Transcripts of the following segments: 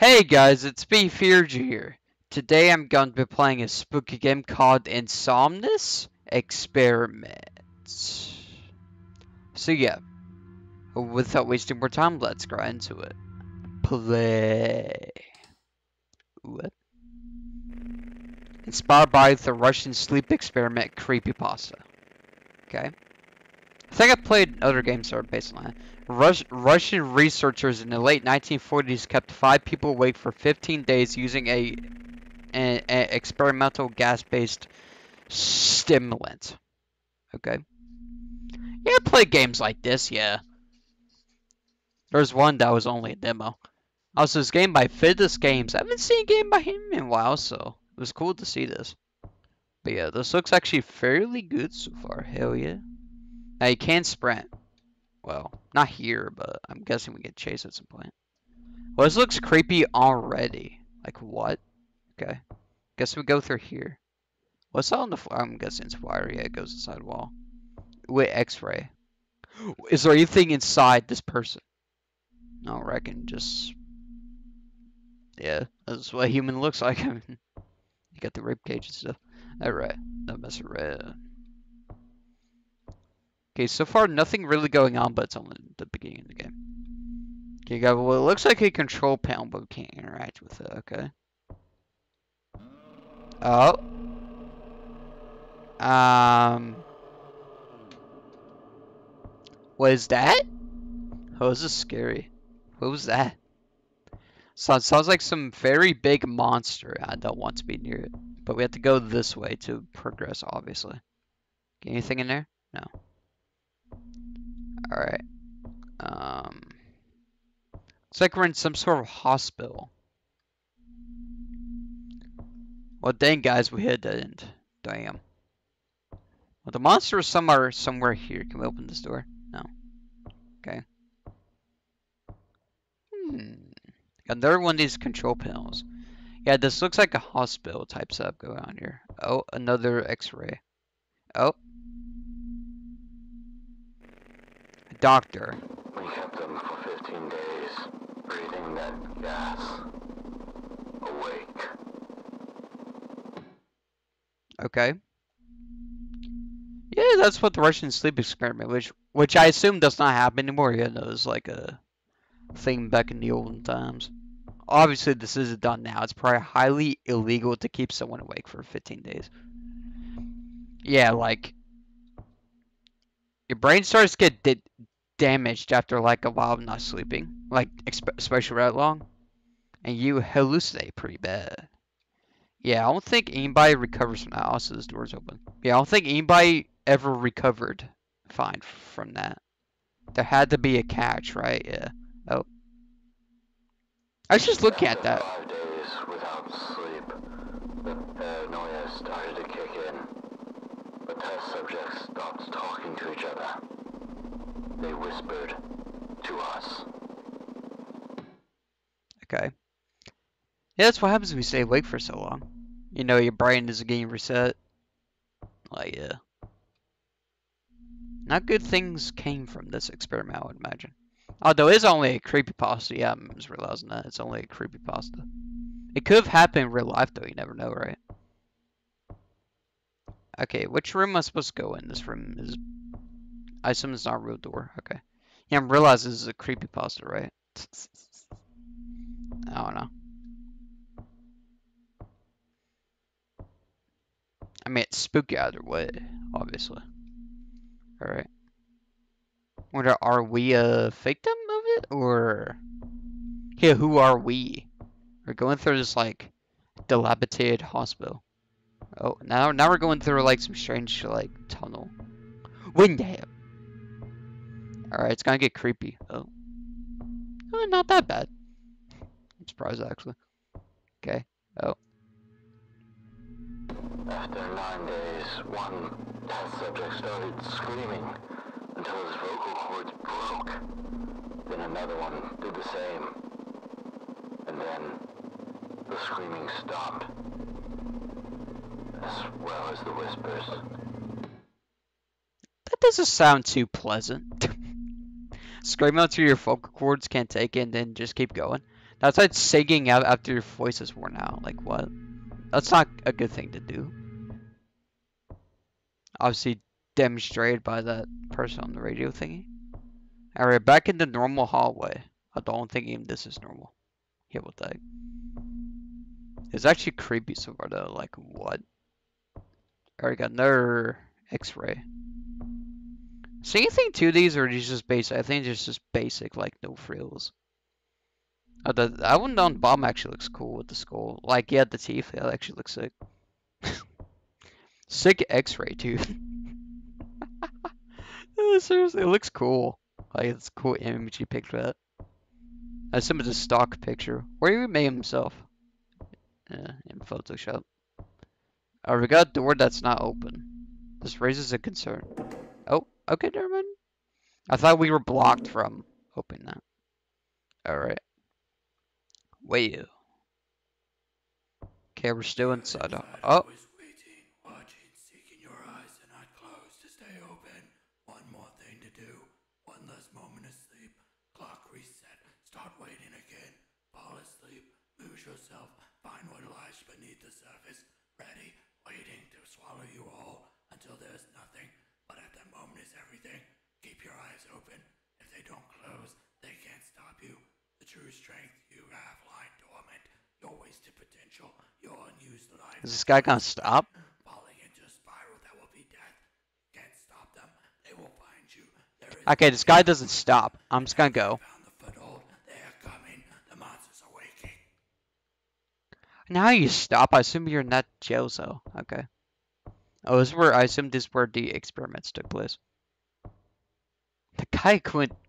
Hey guys, it's B Fierge here. Today I'm going to be playing a spooky game called Insomnis Experiment. So yeah, without wasting more time, let's get into it. Play. What? Inspired by the Russian Sleep Experiment creepypasta. Okay. I think I played other games that are based on that. Russian researchers in the late 1940s kept 5 people awake for 15 days using an experimental gas-based stimulant. Okay. Yeah, I played games like this, yeah. There's one that was only a demo. Also, this game by Fidus Games. I haven't seen a game by him in a while, so it was cool to see this. But yeah, this looks actually fairly good so far. Hell yeah. Now, you can sprint. Well, not here, but I'm guessing we get chased at some point. Well, this looks creepy already. Like, what? Okay. Guess we go through here. What's on the floor? I'm guessing it's wire. Yeah, it goes inside the wall. With x-ray. Is there anything inside this person? No, I reckon just... yeah, that's what a human looks like. I mean, you got the ribcage and stuff. Alright, don't mess around. Okay, so far nothing really going on, but it's only the beginning of the game. Okay, you got what looks like a control panel, but we can't interact with it, okay? Oh. What is that? Oh, this is scary. What was that? Sounds like some very big monster. I don't want to be near it. But we have to go this way to progress, obviously. Okay, anything in there? No. Alright. It's like we're in some sort of hospital. Well, dang, guys, we hit that end. Damn. Well, the monster is somewhere here. Can we open this door? No. Okay. Got another one of these control panels. Yeah, this looks like a hospital type setup going on here. Oh, another x-ray. Oh. Doctor. We kept them for 15 days, breathing that gas. Awake. Okay. Yeah, that's what the Russian sleep experiment, which I assume does not happen anymore. Yeah, no, it was like a thing back in the olden times. Obviously, this isn't done now. It's probably highly illegal to keep someone awake for 15 days. Yeah, like... your brain starts to get damaged after like a while of not sleeping, like especially right long, and you hallucinate pretty bad. Yeah, I don't think anybody recovers from that. Also, this door's open. Yeah, I don't think anybody ever recovered fine from that. There had to be a catch, right? Yeah. Oh, I was just looking at that. 5 days without sleep, the paranoia started to kick in. The test subjects stopped talking to each other. They whispered to us. Okay. Yeah, that's what happens when we stay awake for so long. You know, your brain is getting reset. Like, yeah. Not good things came from this experiment, I would imagine. Although it's only a creepypasta. Yeah, I'm just realizing that. It's only a creepypasta. It could have happened in real life, though. You never know, right? Okay, which room am I supposed to go in? This room is... I assume it's not a real door. Okay. Yeah, I'm realizing this is a creepypasta, right? I don't know. I mean, it's spooky either way, obviously. Alright. Wonder, are we a victim of it? Or... yeah, who are we? We're going through this, like, dilapidated hospital. Oh, now we're going through, like, some strange, like, tunnel. Window! Alright, it's gonna get creepy. Oh. Oh, not that bad. I'm surprised, actually. Okay. Oh. After 9 days, one test subject started screaming until his vocal cords broke. Then another one did the same. And then the screaming stopped. As well as the whispers. That doesn't sound too pleasant. Scream out through your vocal cords, can't take it, and then just keep going. That's why it's sagging out after your voice is worn out. Like, what? That's not a good thing to do. Obviously demonstrated by that person on the radio thingy. Alright, we're back in the normal hallway. I don't think even this is normal. Yeah, what the heck? It's actually creepy so far though. Like, what? Alright, got another X-ray. So you think two of these, or are these just basic? I think it's just basic, like no frills. Oh, that one down the bottom actually looks cool with the skull. Like, yeah, the teeth, yeah, that actually looks sick. Sick X-ray, dude. Seriously, it looks cool. Like, it's a cool image you picked for that. I assume it's a stock picture. Where he made himself. Yeah, in Photoshop. Oh, we got a door that's not open. This raises a concern. Oh, okay, never mind. I thought we were blocked from opening that. Alright. Wait. Okay, we're still inside. Oh. Is this guy gonna stop? Falling into a spiral that will be death. Can't stop them. They will find you. Okay, this guy doesn't stop. I'm just gonna go. Now how you stop? I assume you're not jail cell. Okay. Oh, this is where I assume this is where the experiments took place. The guy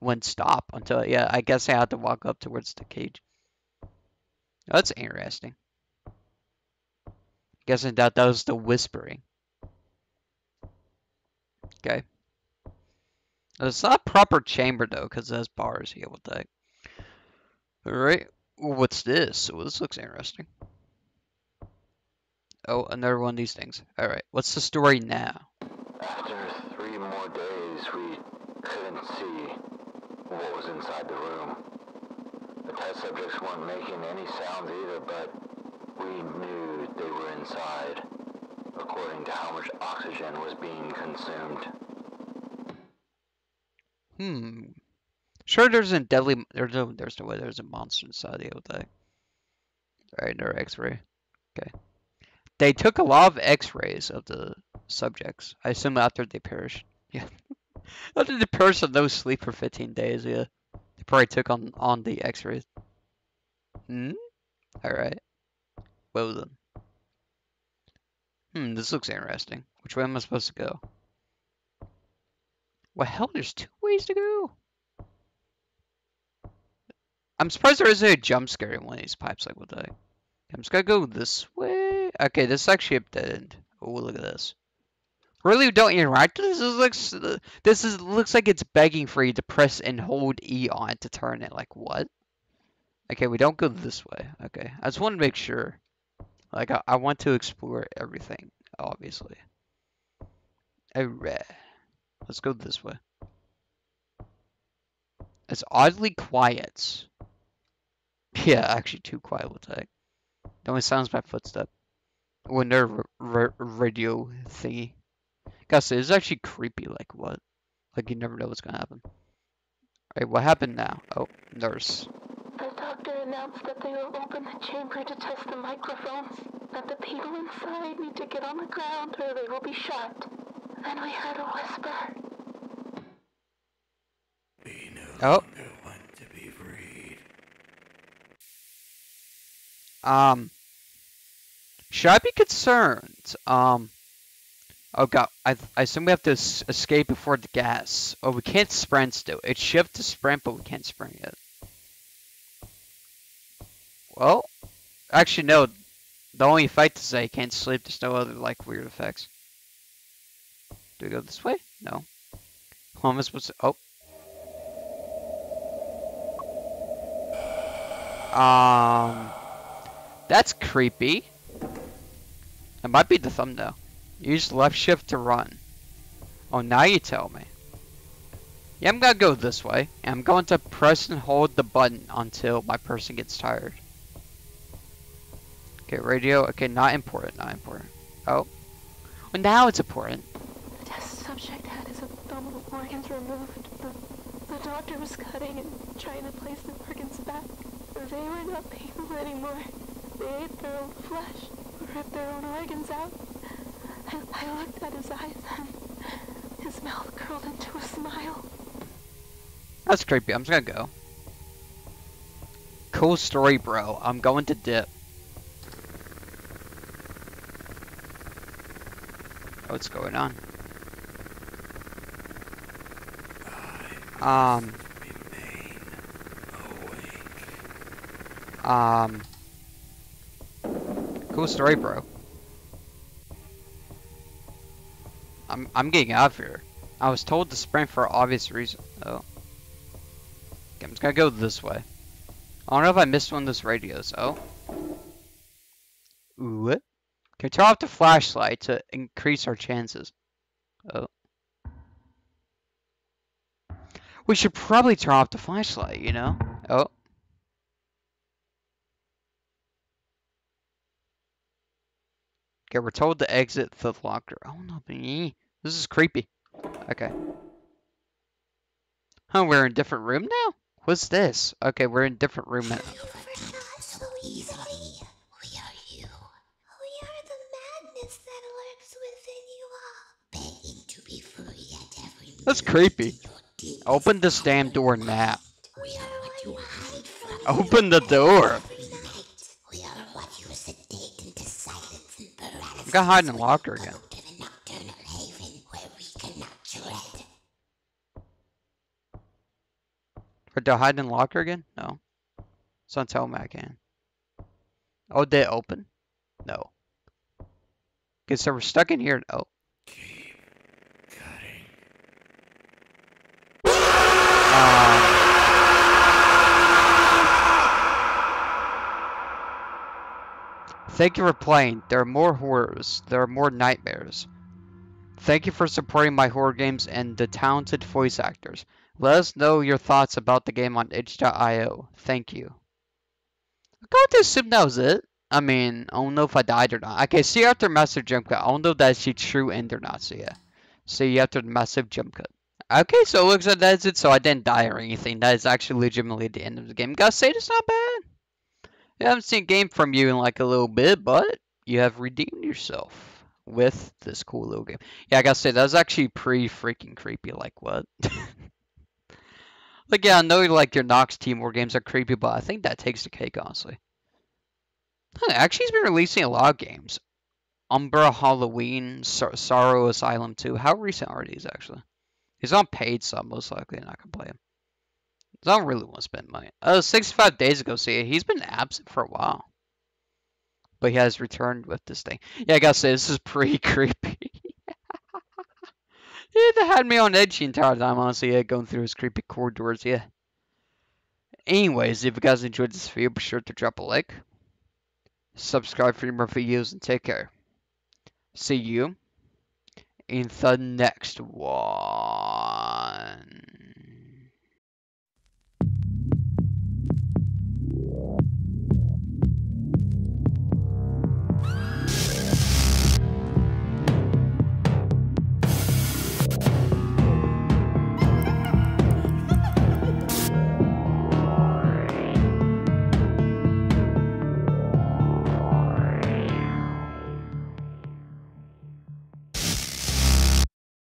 wouldn't stop until, yeah, I guess I had to walk up towards the cage. Oh, that's interesting. Guessing that was the whispering. Okay. It's not a proper chamber though, because it has bars. Yeah, what the heck? Alright. What's this? Well, this looks interesting. Oh, another one of these things. Alright, what's the story now? After 3 more days, we couldn't see what was inside the room. The test subjects weren't making any sounds either, but we knew they were inside, according to how much oxygen was being consumed. Hmm. Sure, there's a monster inside the other day. Alright, no X-ray. Okay. They took a lot of X-rays of the subjects. I assume after they perished. Yeah. After they perished of no sleep for 15 days, yeah. They probably took on the X-rays. Hmm? Alright. Well then. Hmm, this looks interesting. Which way am I supposed to go? Well, hell, there's 2 ways to go. I'm surprised there isn't a jump scare in one of these pipes. Like, what the heck? I'm just gonna go this way. Okay, this is actually a dead end. Oh, look at this. Really don't interact. This looks like it's begging for you to press and hold E on to turn it. Like, what? Okay, we don't go this way. Okay, I just want to make sure. Like, I want to explore everything, obviously. Alright. Let's go this way. It's oddly quiet. Yeah, actually too quiet. What the heck? The only sounds my footstep. When they're radio thingy. Guys, it's actually creepy. Like, what? Like, you never know what's gonna happen. Alright, what happened now? Oh, nurse. The doctor announced that they will open the chamber to test the microphones. That the people inside need to get on the ground or they will be shot. Then we heard a whisper. Oh. Should I be concerned? Oh god, I assume we have to escape before the gas. Oh, we can't sprint still. It's shift to sprint, but we can't sprint yet. Well, actually no. The only effect is that you can't sleep. There's no other like weird effects. Do we go this way? No. How am I supposed to? Oh. That's creepy. It might be the thumbnail. Use left shift to run. Oh, now you tell me. Yeah, I'm gonna go this way. I'm going to press and hold the button until my person gets tired. Okay, radio. Okay, not important, not important. Oh. Well, now it's important. The test subject had his abdominal organs removed, but the doctor was cutting and trying to place the organs back. They were not painful anymore. They ate their own flesh, ripped their own organs out. I looked at his eyes and his mouth curled into a smile. That's creepy. I'm just gonna go. Cool story, bro. I'm going to dip. What's going on? Cool story, bro. I'm getting out of here. I was told to sprint for an obvious reason. Oh. Okay, I'm just gonna go this way. I don't know if I missed one of those radios. Oh. What? Can we turn off the flashlight to increase our chances? Oh. We should probably turn off the flashlight, you know? Oh. Okay, we're told to exit the locker. Oh, no. This is creepy. Okay. Oh, we're in a different room now? What's this? Okay, we're in a different room now. That's creepy. Open this damn door now. Open the door. I'm gonna hide in the locker again. Or do I hide in the locker again? No. It's not telling me I can. Oh, did it open? No. Okay, so we're stuck in here. Oh. Thank you for playing. There are more horrors. There are more nightmares. Thank you for supporting my horror games and the talented voice actors. Let us know your thoughts about the game on itch.io. Thank you. I'm going to assume that was it. I mean, I don't know if I died or not. Okay, see you after massive jump cut. I don't know if that's the true end or not, so yeah. See you after the massive jump cut. Okay, so it looks like that's it, so I didn't die or anything. That is actually legitimately the end of the game. Gotta say, it's not bad. I haven't seen a game from you in like a little bit, but you have redeemed yourself with this cool little game. Yeah, I gotta say, that was actually pretty freaking creepy. Like, what? Like, yeah, I know like your Nox Team War games are creepy, but I think that takes the cake, honestly. Actually, he's been releasing a lot of games. Umbra, Halloween, Sorrow Asylum 2. How recent are these, actually? He's on paid, so I'm most likely not gonna play him. I don't really want to spend money. 65 days ago, see, he's been absent for a while. But he has returned with this thing. Yeah, I gotta say, this is pretty creepy. Yeah, that had me on edge the entire time, honestly, yeah, going through his creepy corridors, yeah. Anyways, if you guys enjoyed this video, be sure to drop a like. Subscribe for more videos, and take care. See you in the next one.